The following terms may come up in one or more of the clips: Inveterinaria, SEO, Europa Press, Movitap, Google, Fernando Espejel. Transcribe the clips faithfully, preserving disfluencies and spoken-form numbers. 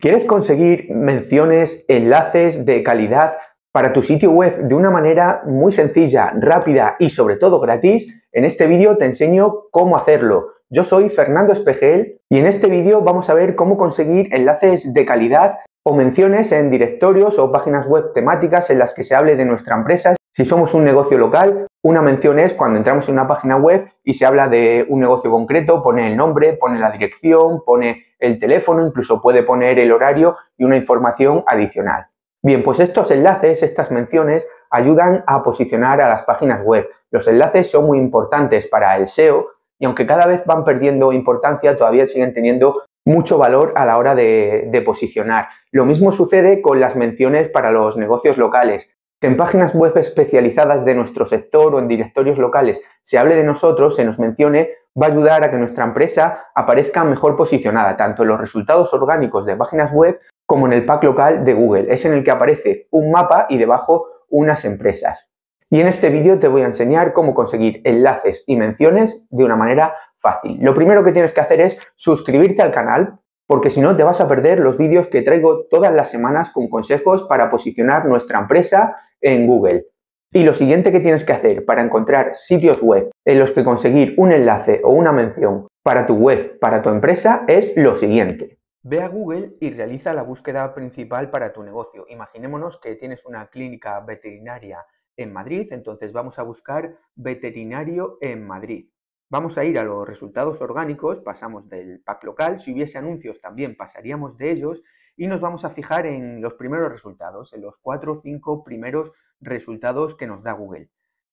¿Quieres conseguir menciones, enlaces de calidad para tu sitio web de una manera muy sencilla, rápida y sobre todo gratis? En este vídeo te enseño cómo hacerlo. Yo soy Fernando Espejel y en este vídeo vamos a ver cómo conseguir enlaces de calidad o menciones en directorios o páginas web temáticas en las que se hable de nuestra empresa. Si somos un negocio local, una mención es cuando entramos en una página web y se habla de un negocio concreto, pone el nombre, pone la dirección, pone el teléfono, incluso puede poner el horario y una información adicional. Bien, pues estos enlaces, estas menciones, ayudan a posicionar a las páginas web. Los enlaces son muy importantes para el S E O y aunque cada vez van perdiendo importancia, todavía siguen teniendo mucho valor a la hora de, de posicionar. Lo mismo sucede con las menciones para los negocios locales. Que en páginas web especializadas de nuestro sector o en directorios locales se hable de nosotros, se nos mencione, va a ayudar a que nuestra empresa aparezca mejor posicionada, tanto en los resultados orgánicos de páginas web como en el pack local de Google. Es en el que aparece un mapa y debajo unas empresas. Y en este vídeo te voy a enseñar cómo conseguir enlaces y menciones de una manera fácil. Lo primero que tienes que hacer es suscribirte al canal, porque si no te vas a perder los vídeos que traigo todas las semanas con consejos para posicionar nuestra empresa en Google. Y lo siguiente que tienes que hacer para encontrar sitios web en los que conseguir un enlace o una mención para tu web, para tu empresa, es lo siguiente. Ve a Google y realiza la búsqueda principal para tu negocio. Imaginémonos que tienes una clínica veterinaria en Madrid, entonces vamos a buscar veterinario en Madrid. Vamos a ir a los resultados orgánicos, pasamos del pack local, si hubiese anuncios también pasaríamos de ellos y nos vamos a fijar en los primeros resultados, en los cuatro o cinco primeros resultados que nos da Google.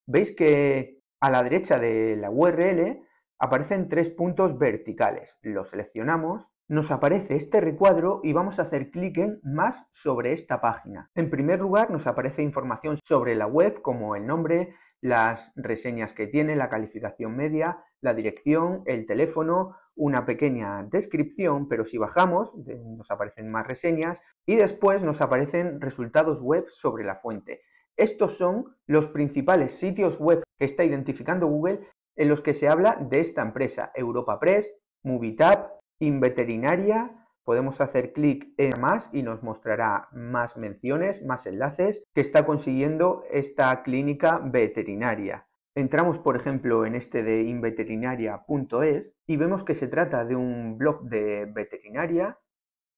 Veis que a la derecha de la U R L aparecen tres puntos verticales, los seleccionamos, nos aparece este recuadro y vamos a hacer clic en más sobre esta página. En primer lugar nos aparece información sobre la web como el nombre, las reseñas que tiene, la calificación media, la dirección, el teléfono, una pequeña descripción, pero si bajamos nos aparecen más reseñas y después nos aparecen resultados web sobre la fuente. Estos son los principales sitios web que está identificando Google en los que se habla de esta empresa: Europa Press, Movitap, Inveterinaria. Podemos hacer clic en más y nos mostrará más menciones, más enlaces que está consiguiendo esta clínica veterinaria. Entramos, por ejemplo, en este de inveterinaria punto es y vemos que se trata de un blog de veterinaria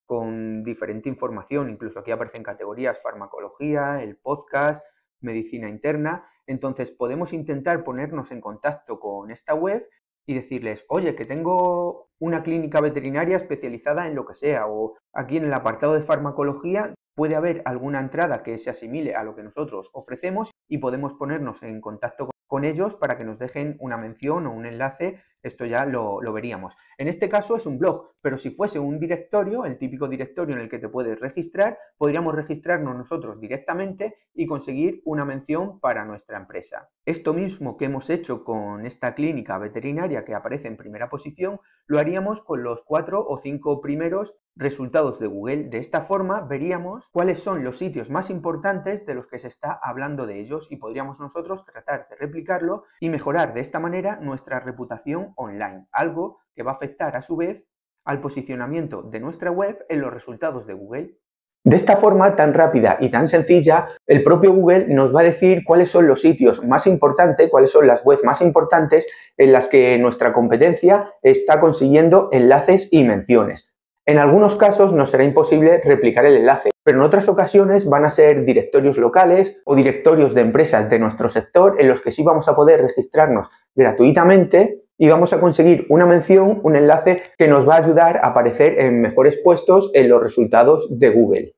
con diferente información. Incluso aquí aparecen categorías: farmacología, el podcast, medicina interna. Entonces podemos intentar ponernos en contacto con esta web y decirles, oye, que tengo una clínica veterinaria especializada en lo que sea, o aquí en el apartado de farmacología puede haber alguna entrada que se asimile a lo que nosotros ofrecemos y podemos ponernos en contacto con ellos para que nos dejen una mención o un enlace. Esto ya lo, lo veríamos. En este caso es un blog, pero si fuese un directorio, el típico directorio en el que te puedes registrar, podríamos registrarnos nosotros directamente y conseguir una mención para nuestra empresa. Esto mismo que hemos hecho con esta clínica veterinaria que aparece en primera posición, lo haríamos con los cuatro o cinco primeros resultados de Google. De esta forma veríamos cuáles son los sitios más importantes de los que se está hablando de ellos y podríamos nosotros tratar de replicarlo y mejorar de esta manera nuestra reputación online, algo que va a afectar a su vez al posicionamiento de nuestra web en los resultados de Google. De esta forma tan rápida y tan sencilla, el propio Google nos va a decir cuáles son los sitios más importantes, cuáles son las webs más importantes en las que nuestra competencia está consiguiendo enlaces y menciones. En algunos casos nos será imposible replicar el enlace, pero en otras ocasiones van a ser directorios locales o directorios de empresas de nuestro sector en los que sí vamos a poder registrarnos gratuitamente y vamos a conseguir una mención, un enlace que nos va a ayudar a aparecer en mejores puestos en los resultados de Google.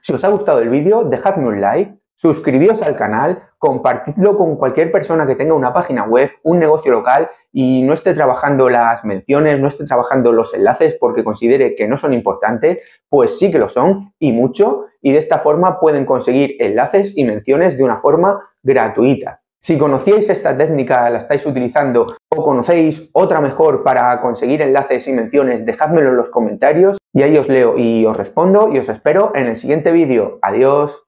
Si os ha gustado el vídeo, dejadme un like, suscribíos al canal, compartidlo con cualquier persona que tenga una página web, un negocio local y no esté trabajando las menciones, no esté trabajando los enlaces porque considere que no son importantes, pues sí que lo son y mucho, y de esta forma pueden conseguir enlaces y menciones de una forma gratuita. Si conocíais esta técnica, la estáis utilizando o conocéis otra mejor para conseguir enlaces y menciones, dejádmelo en los comentarios y ahí os leo y os respondo y os espero en el siguiente vídeo. Adiós.